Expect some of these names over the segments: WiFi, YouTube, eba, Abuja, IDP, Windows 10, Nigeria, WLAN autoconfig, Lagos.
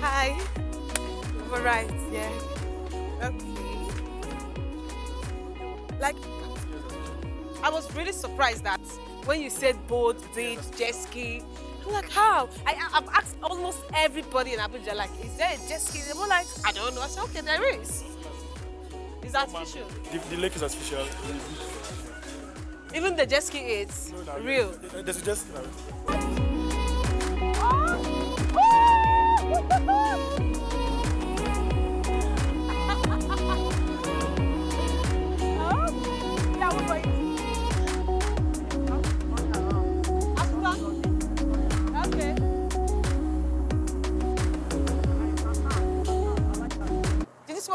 Hi. All right, yeah. Okay. Like, I was really surprised that when you said boat, beach, jet ski, I'm like, how? I've asked almost everybody in Abuja, like, is there a jet ski? They were like, I don't know. I said, okay, there is. Is that official? The lake is official. Even the jet ski is real. There's a jet ski now.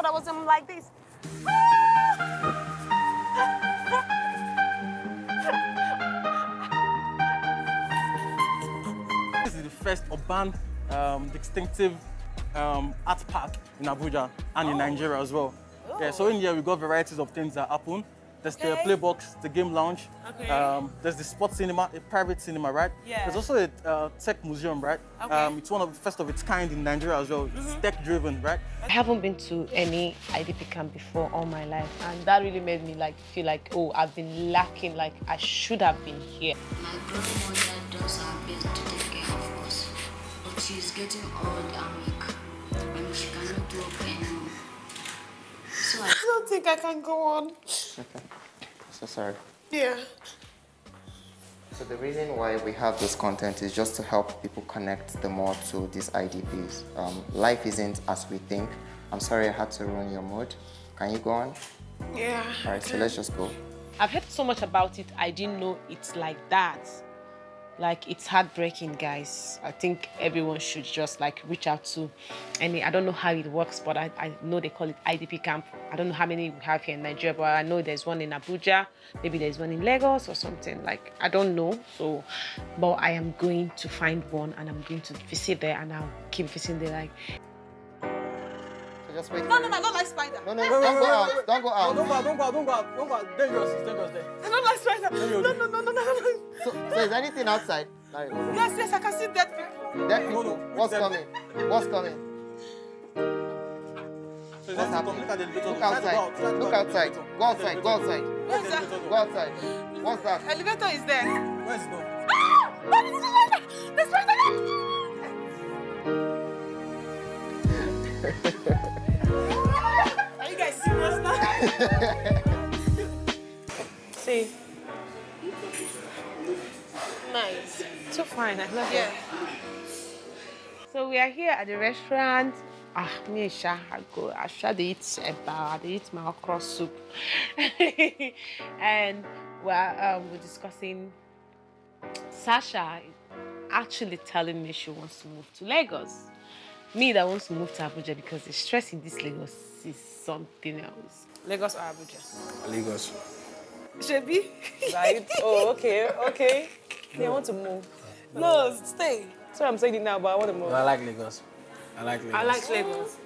I wasn't like this. This is the first urban, distinctive art park in Abuja and in Nigeria as well. Oh. Yeah, so in here we got varieties of things that happen. There's the play box, the game lounge. Okay. There's the sports cinema, a private cinema, right? Yeah. There's also a tech museum, right? Okay. It's one of the first of its kind in Nigeria as well. Mm-hmm. It's tech-driven, right? I haven't been to any IDP camp before all my life, and that really made me like feel like, oh, I've been lacking, like I should have been here. My grandmother does her best to take care of us, but she's getting old and weak, and she cannot walk anymore. So I don't think I can go on. Okay. So sorry. Yeah. So the reason why we have this content is just to help people connect the more to these IDPs. Life isn't as we think. I'm sorry I had to ruin your mood. Can you go on? Yeah. All right, so let's just go. I've heard so much about it. I didn't know it's like that. Like, it's heartbreaking, guys. I think everyone should just like reach out to any, I don't know how it works, but I know they call it IDP camp. I don't know how many we have here in Nigeria, but I know there's one in Abuja, maybe there's one in Lagos or something, like, I don't know. So, but I am going to find one and I'm going to visit there and I'll keep visiting there, like. So just wait. No, no, no, not like spider. No, no, no, don't go out, don't go out. Don't go out, don't go out, don't go out, don't go out. Dangerous, it's dangerous there. I don't like spider. No, no, no, no, no, no. So is anything outside? Like, yes, yes, I can see dead people. Dead people? No, no, what's coming? What's coming? So what's happening? Look outside. Look outside. Go outside. Go outside. Where's that? Go outside. What's that? Elevator is there. Where's it going? Ah! What is it? There's one there. Are you guys serious now? See. Nice. So fine, I love it. So we are here at the restaurant. Ah, me Sha, I eat eba, I eat my okra soup. And we're discussing, Sasha actually telling me she wants to move to Lagos. Me that wants to move to Abuja because the stress in this Lagos is something else. Lagos or Abuja? Lagos. Shebi? Right? Oh, okay, okay. They want to move. No, stay. So I'm saying it now, but I want to move. I like Lagos. I like Lagos. I like Lagos.